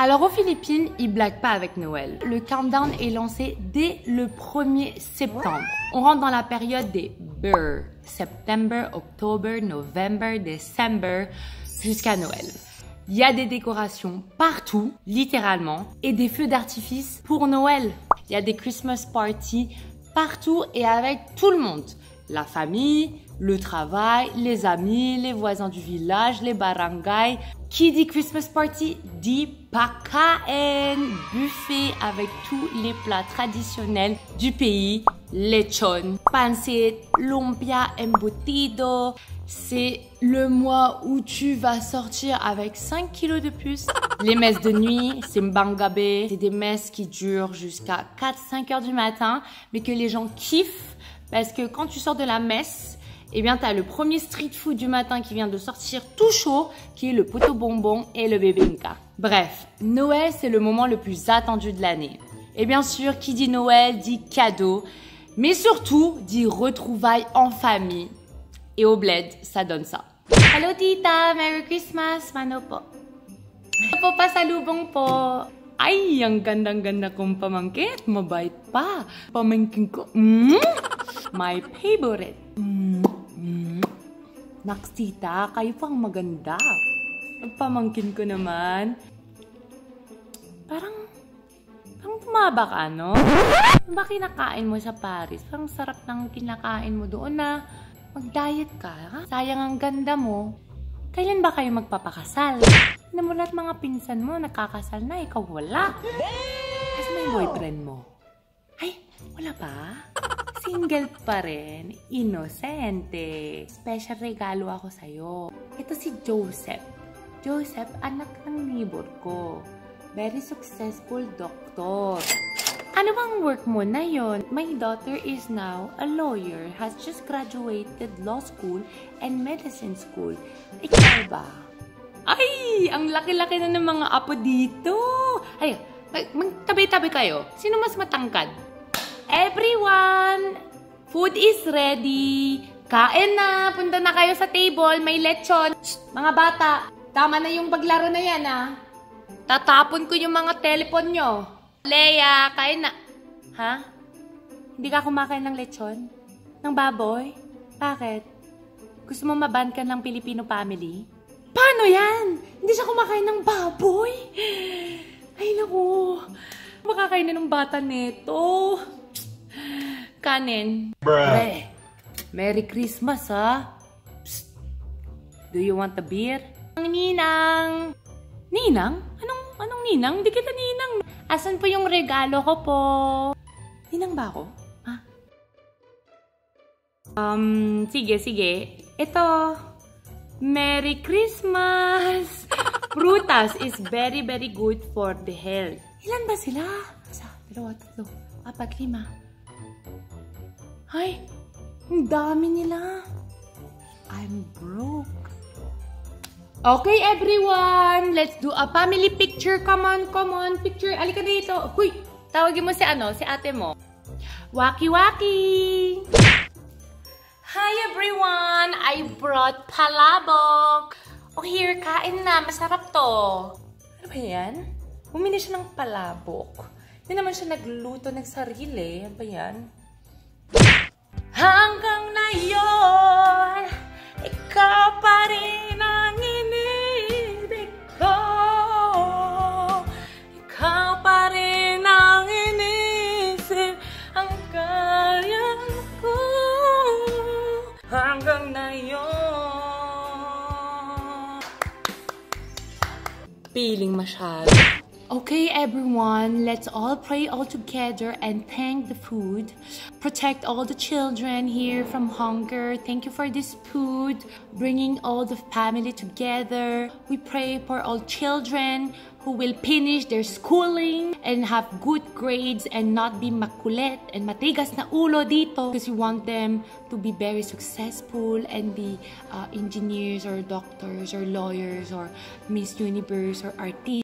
Alors aux Philippines, ils blaguent pas avec Noël. Le countdown est lancé dès le 1er septembre. On rentre dans la période des Burr, September, October, November, December, jusqu'à Noël. Il y a des décorations partout, littéralement, et des feux d'artifice pour Noël. Il y a des Christmas parties partout et avec tout le monde. La famille, le travail, les amis, les voisins du village, les barangays. Qui dit Christmas party dit pagkain, buffet avec tous les plats traditionnels du pays. Lechon, pancit, lumpia, embutido. C'est le mois où tu vas sortir avec 5 kilos de puces. Les messes de nuit, c'est mbangabe. C'est des messes qui durent jusqu'à 4-5 heures du matin, mais que les gens kiffent parce que quand tu sors de la messe, eh bien, tu as le premier street food du matin qui vient de sortir tout chaud, qui est le poteau bonbon et le bebinka. Bref, Noël, c'est le moment le plus attendu de l'année. Et bien sûr, qui dit Noël dit cadeau, mais surtout dit retrouvailles en famille. Et au bled, ça donne ça. Hello Tita, Merry Christmas, manopo. Manopo pa salubong po. Ay, ang gandang-ganda kong pamangkin. Mabait pa. Pamangkin ko. My favorite. Naks Tita, kayo pang maganda. Pamangkin ko naman. Parang tumaba ka, no? Ba kinakain mo sa Paris? Parang sarap ng kinakain mo doon na mag-diet ka. Ha? Sayang ang ganda mo. Kailan ba kayo magpapakasal? Ano mo lahat mga pinsan mo, nakakasal na, ikaw wala. Kasi may boyfriend mo. Ay, wala pa? Single pa rin, inosente. Special regalo ako sa'yo. Ito si Joseph. Joseph, anak ng neighbor ko. Very successful doctor. Ano bang work mo na yon? My daughter is now a lawyer, has just graduated law school and medicine school. Ikaw ba? Ay! Ang laki-laki na ng mga apo dito! Ay, magtabi-tabi kayo. Sino mas matangkad? Everyone, food is ready. Kain na, punta na kayo sa table, may lechon. Shh, mga bata, tama na yung paglaro na yan, ha? Tatapon ko yung mga telepon nyo. Leia, kain na. Ha? Hindi ka kumakain ng lechon? Ng baboy? Bakit? Gusto mo maban ka ng Filipino family? Paano yan? Hindi siya kumakain ng baboy? Ay, naku. Makakain na ng bata neto. Kanin. Bruh. Merry Christmas, ha? Psst. Do you want a beer? Ninang! Ninang? Anong ninang? Hindi kita ninang. Asan po yung regalo ko po? Ninang ba ako? Ha? Sige. Ito. Merry Christmas! Prutas is very, very good for the health. Ilan ba sila? Isa, dalawa, tatlo, apat, lima. Ay, ang dami nila. I'm broke. Okay, everyone. Let's do a family picture. Come on. Picture. Alika dito. Huy, tawagin mo si ate mo. Waki-waki. Hi, everyone. I brought palabok. Oh, here, kain na. Masarap to. Ano ba yan? Bumili siya ng palabok. Hindi naman siya nagluto ng sarili. Ano ba yan? Hanggang ngayon, ikaw pa rin ang inibig ko. Ikaw pa rin ang inisip, ang kaya ko. Hanggang ngayon. Feeling masyado. Okay, everyone, let's all pray all together and thank the food. Protect all the children here from hunger. Thank you for this food, bringing all the family together. We pray for all children who will finish their schooling and have good grades and not be makulit and matigas na ulo dito, because we want them to be very successful and be engineers or doctors or lawyers or Miss Universe or artists.